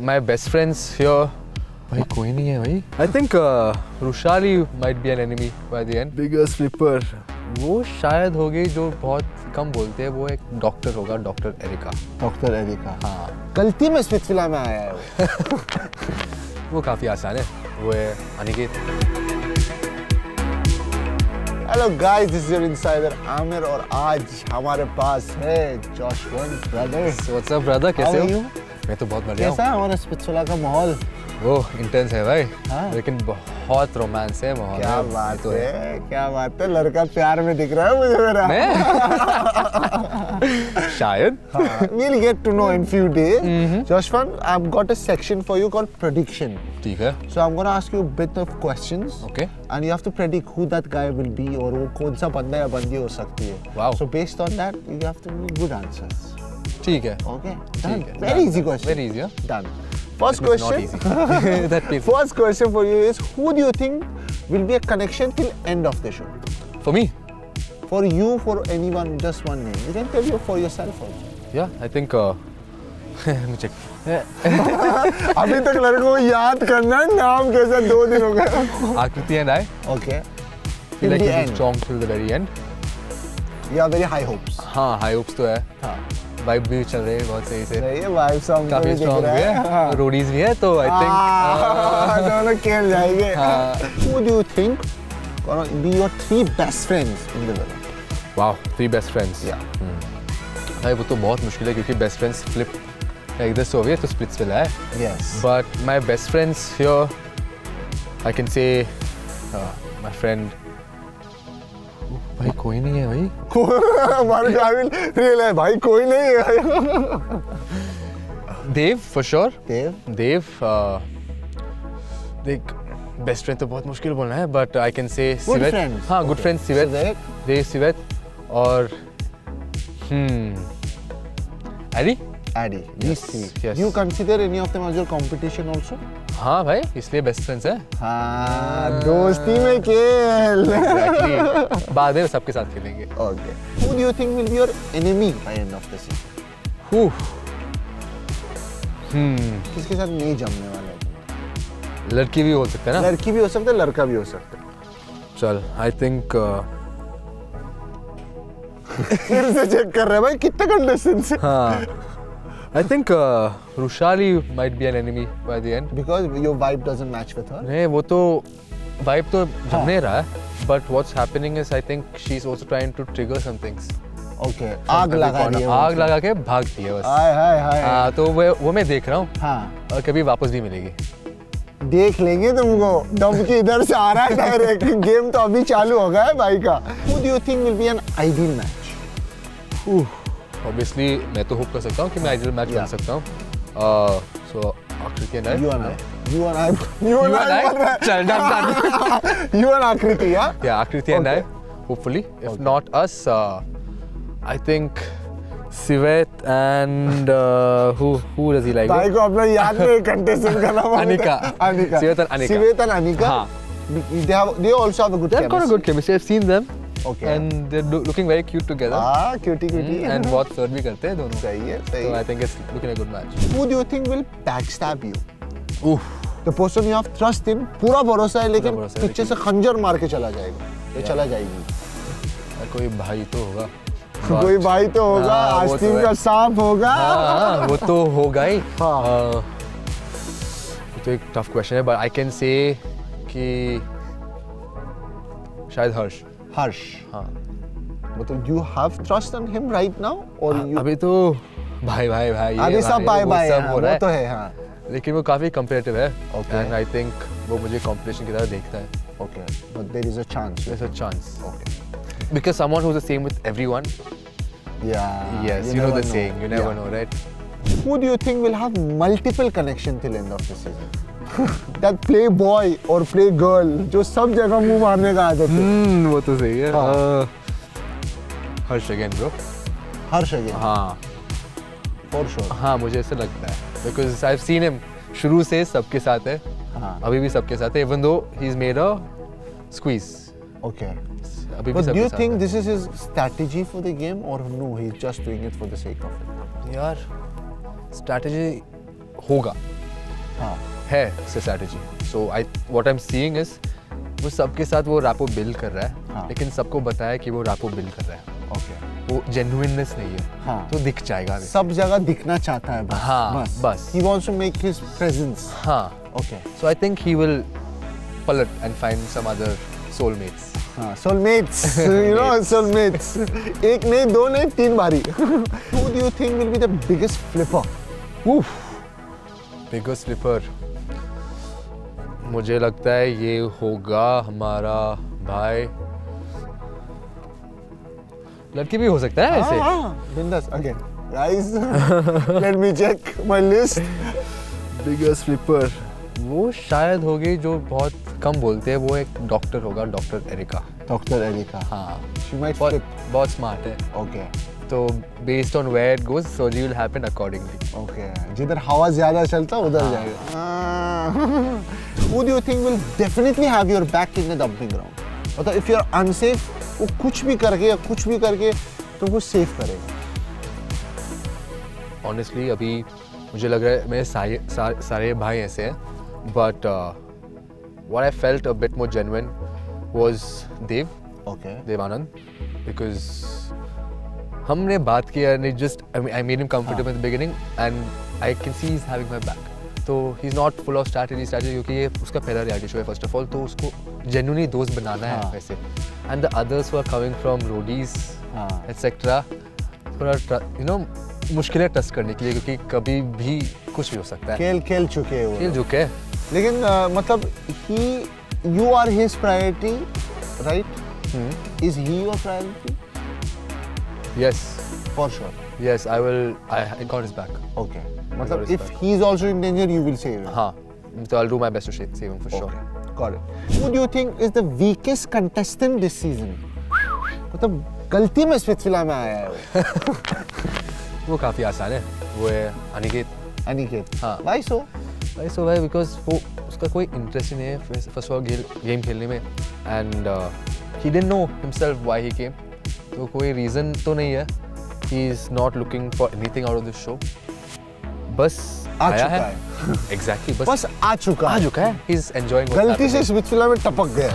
My best friends here. भाई कोई नहीं है भाई. I think Rushali might be an enemy by the end. Biggest flipper. वो शायद होगी जो बहुत कम बोलते हैं, वो एक डॉक्टर होगा, डॉक्टर एरिका. Doctor Erica. हाँ. गलती में स्प्लिट्सविला में आया है वो. वो काफी आसान है. वो है Aniket. Hello guys, this is your insider Aamir और आज हमारे पास है जोशवन ब्रदर्स. व्हाट्स अप ब्रदर, कैसे हो? मैं तो बहुत बढ़िया हूं. कैसा है हमारा स्पिट्सविला का माहौल? वो इंटेंस है भाई. हाँ? लेकिन बहुत रोमांस है माहौल. क्या बात तो है, क्या बात है. लड़का प्यार में दिख रहा है मुझे मेरा. मैं शायद we'll get to know in few days. Joshwan, I've got a section for you called prediction. ठीक है. So I'm going to ask you a bit of questions. Okay. And you have to predict who that guy will be or वो कौन सा बंदा या बंदी हो सकती है. Wow. So based on that, you have to give good answers. ठीक है. Okay. Done. Very easy question. Very easy. Done. First question. That is. First question for you is who do you think will be a connection till end of the show? For me. For you, for anyone, just one name. You can tell you for yourself also. Yeah, I think. मुझे अभी तक लड़कों याद करना है नाम कैसे. 2 दिन हो गए. आकृति and I. Okay. Till the end. Strong till the very end. Yeah, very high hopes. हाँ, high hopes तो है. हाँ. वाइब भी चल रही है बहुत सही से. सही है, वाइब सॉन्ग काफी स्ट्रांग है, रोडीज भी है, तो आई थिंक दोनों खेल जाएंगे. Who do you think gonna be your 3 best friends in the world? Wow, 3 best friends. Yeah. भाई वो तो बहुत मुश्किल है क्योंकि best friends flip like this over here to Splitsvilla है. Yes. But my best friends here, I can say my friend. भाई कोई नहीं है भाई. मार काबिल रियल है भाई, कोई नहीं है. देव फॉर श्योर. देव देख, बेस्ट फ्रेंड तो बहुत मुश्किल बोलना है, but I can say Siwet. हाँ, गुड फ्रेंड सिवेट. देव, सिवेट और Addy. Addy. Yes. You consider any of them as your competition also? हाँ भाई, इसलिए बेस्ट फ्रेंड्स है. हाँ, दोस्ती में खेल. Exactly. बाद में सबके साथ खेलेंगे. Okay. Who do you think will be your enemy by end of the season? Who? किसके साथ नहीं जमने वाला है? लड़की भी हो सकता है ना? लड़की भी हो सकता है, लड़का भी हो सकता है. चल, I think. फिर से चेक कर रहे हैं भाई कितने कंडीशन से. हाँ. I think Rushali might be an enemy by the end because your vibe doesn't match with her. नहीं, वो तो vibe तो जमने रहा है, but what's happening is I think she's also trying to trigger some things. Okay. आग लगा दी है. आग लगा के भागती है बस. हाय हाय हाय. हाँ, तो वो मैं देख रहा हूँ. हाँ. और कभी वापस भी मिलेगी. देख लेंगे तुमको. डबकी इधर से आ रहा है डायरेक्ट. गेम तो अभी चालू हो गया है भाई का. Who do you think will be an ideal match? Obviously, मैं तो होप कर सकता हूँ कि मैं आइडियल मैच बन सकता हूँ. So आकृति and I. You and I. चल डन. You and आकृति या? Yeah, आकृति and I. Hopefully, if not us, I think Siwet and who does he like? भाई को अपना याद में कंटेस्टेंट का नाम. Anika. Anika. Siwet and Anika. Siwet and Anika. हाँ. They also have a good chemistry. They've got a good chemistry. I've seen them. Okay. And they're looking very cute together. Ah, cutie. And बहुत flirt भी करते हैं दोनों. सही है, सही. So I think it's looking a good match. Who do you think will backstab you? Oof. The person you have trust in, पूरा भरोसा है, लेकिन पीछे से खंजर मार के चला जाएगा. ये चला जाएगी. कोई भाई तो होगा. कोई भाई तो होगा. आस्तीन का सांप होगा. हाँ, वो तो होगा ही. हाँ. तो एक tough question है, but I can say कि शायद हर्ष. हर्ष. हाँ. मतलब you have trust on him right now or you? अभी तो भाई. अभी सब भाई हो रहा है. वो तो है. हाँ. लेकिन वो काफी competitive है. Okay. And I think वो मुझे competition की तरह देखता है. Okay. But there is a chance. There's a chance. Okay. Because someone who's the same with everyone. Yeah. Yes. You know the saying. You never know, right? Who do you think will have multiple connection till end of the season? That play boy और play girl जो सब जगह मुंह मारने का आदत है. वो तो सही है. Harsh again bro. Harsh again. हाँ. For sure. हाँ, मुझे ऐसा लगता है because I've seen him शुरू से सबके साथ है. हाँ. अभी भी सबके साथ है even though he's made a squeeze. Okay. अभी भी सबके साथ है. But do you think this is his strategy for the game or no? He's just doing it for the sake of it. यार strategy होगा. है strategy. So I what I am seeing is वो सबके साथ वो rapport build कर रहा है लेकिन सबको बताया कि वो रैपो बिल्ड कर रहा है वो जेन्युइननेस नहीं है तो दिख जाएगा, सब जगह दिखना चाहता है बस। बस he wants to make his presence so I think he will पलट and find some other soulmates you know soulmates एक नहीं दो नहीं तीन बारी Who do you think will be the biggest flipper? Oof. Biggest flipper मुझे लगता है ये होगा हमारा भाई, लड़की भी हो सकता है ऐसे। बिंदास again rise let me check my list. Biggest flipper वो शायद होगी जो बहुत कम बोलते हैं, वो एक डॉक्टर होगा, doctor Erica. Doctor Erica she might flip, बहुत स्मार्ट है। तो based on where it goes surgery will happen accordingly. जिधर हवा ज्यादा चलता उधर जाएगा। Who do you think will definitely have your back in the dumping ground? मतलब if you are unsafe वो कुछ भी करके तुमको सेफ करेगा। ऑनेस्टली अभी मुझे लग रहा है मेरे सारे भाई ऐसे हैं, but what I felt a bit more genuine was Dev. Dev Anand, because हमने बात किया and just I made him comfortable at the beginning and I can see he is having my back. तो he is not full of strategy क्योंकि ये उसका पहला reality show है first of all, तो उसको जेन्युइनली दोस्त बनाना है वैसे। And the others were coming from Roadies etcetera, थोड़ा यू नो मुश्किलें टच करने के लिए क्योंकि कभी भी कुछ भी हो सकता है। खेल चुके हैं लेकिन मतलब he you are his priority right, is he your priority? Yes for sure, yes I will, I got his back. मतलब if he is also in danger you will save him. So I'll do my best to save him for sure. Got it. Who do you think is the weakest contestant this season? मतलब गलती में Splitsvilla में आया है वो काफी आसान है, वो है Aniket. Why so? Why? Because वो उसका कोई इंटरेस्ट ही नहीं है फर्स्ट ऑफ ऑल गेम खेलने में, and he didn't know himself why he came. तो कोई रीजन तो नहीं है, he is not looking for anything out of this show. बस आया है। Exactly, बस आ चुका है। He's enjoying what गलती से स्पिट्सविला में टपक गया।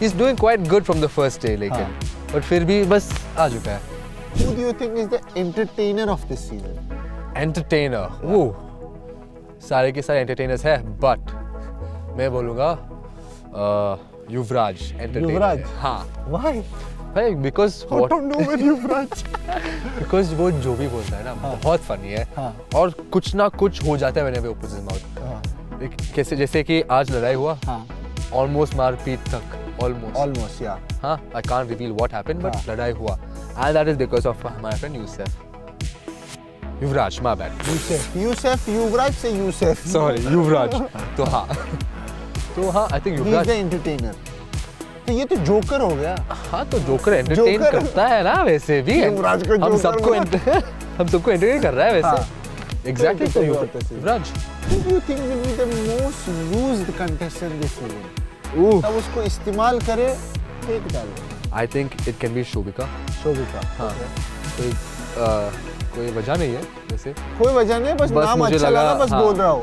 He's doing quite good from the first day, लेकिन but फिर भी बस आ चुका है। Who do you think is the entertainer of this season? Entertainer? वो सारे के सारे entertainers हैं, but मैं बोलूँगा युवराज entertainer। युवराज? Why? भाई बिकॉज वो जो भी बोलता है ना बहुत फनी है और कुछ ना कुछ हो जाता है मैंने ओपोजिट माउथ। जैसे कि आज लड़ाई हुआ ऑलमोस्ट मारपीट तक, almost I can't reveal what happened but लड़ाई हुआ and that is because of my friend Yuvraj. तो हाँ आई थिंक युवराज एंटरटेनर। तो ये तो जोकर हो गया। तो जोकर एंटरटेन करता है ना वैसे भी, हम सबको एंटरटेन कर रहा है वैसे। एग्जैक्टली तो युवराज। Who do you think will be the most used contestant this season? तब उसको इस्तेमाल करे, फेंक डाले। I think it can be Shobhika. कोई वजह नहीं है वैसे, कोई वजह नहीं, बस नाम अच्छा लगा, बस बोल रहा हूँ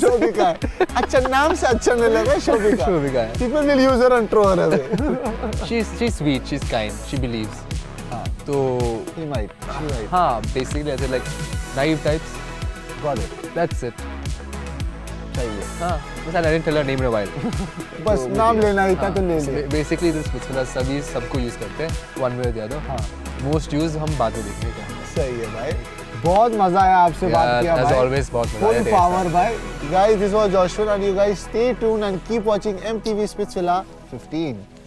शोभिका है। अच्छा नाम से अच्छा नहीं लगा, शोभिका है। People will use her and throw her away. She's sweet, she's kind, she believes. तो he might. Basically ऐसे like naive types. Got it. That's it. चाहिए। बस I didn't tell her name in a while. बस नाम लेना ही था तो ले ले। Basically this मिस्टर सभी सबको यूज करते हैं one way or the other. Most use हम बाद में देखेंगे क्या। सही है भाई, बहुत मजा आया आपसे बात किया भाई। As always बहुत मजा आया। Full power भाई। Guys this was Joshua and you guys stay tuned and keep watching MTV Splitsvilla 15.